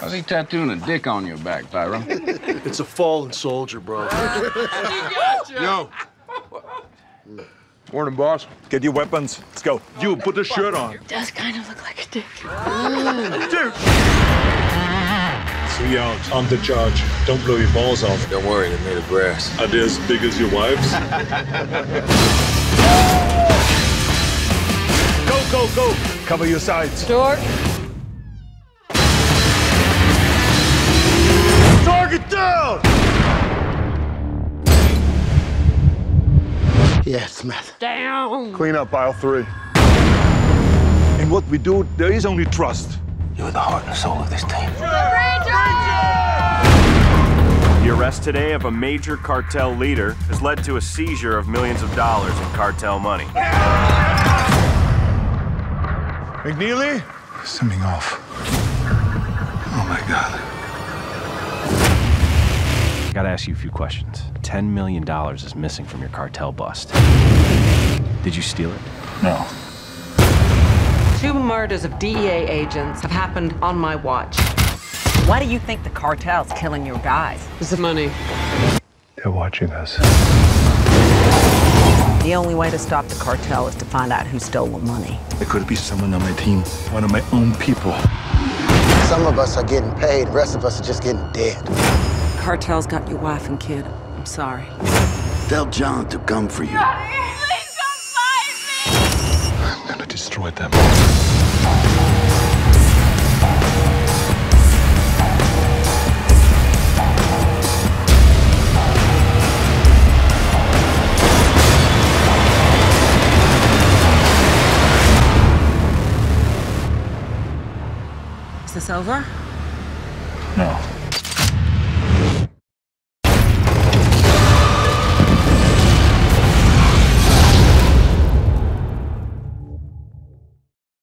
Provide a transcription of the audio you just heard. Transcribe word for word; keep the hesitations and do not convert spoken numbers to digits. How's he tattooing a dick on your back, Byron? It's a fallen soldier, bro. Gotcha. Yo. Morning, boss. Get your weapons. Let's go. Oh, you, put the shirt on. It does kind of look like a dick. Dude! Three yards on the charge. Don't blow your balls off. Don't worry, they're made of brass. Are they as big as your wife's? Go, go, go! Cover your sides. Door. Target down! Yes, Matt. Down! Clean up aisle three. In what we do, there is only trust. You're the heart and soul of this team. Ranger! The arrest today of a major cartel leader has led to a seizure of millions of dollars in cartel money. McNeely? Something off. Oh, my God. I gotta ask you a few questions. ten million dollars is missing from your cartel bust. Did you steal it? No. Two murders of D E A agents have happened on my watch. Why do you think the cartel's killing your guys? It's the money. They're watching us. The only way to stop the cartel is to find out who stole the money. It could be someone on my team, one of my own people. Some of us are getting paid, the rest of us are just getting dead. Cartel's got your wife and kid. I'm sorry. Tell John to come for you. Daddy, please come find me! I'm gonna destroy them. Is this over? No.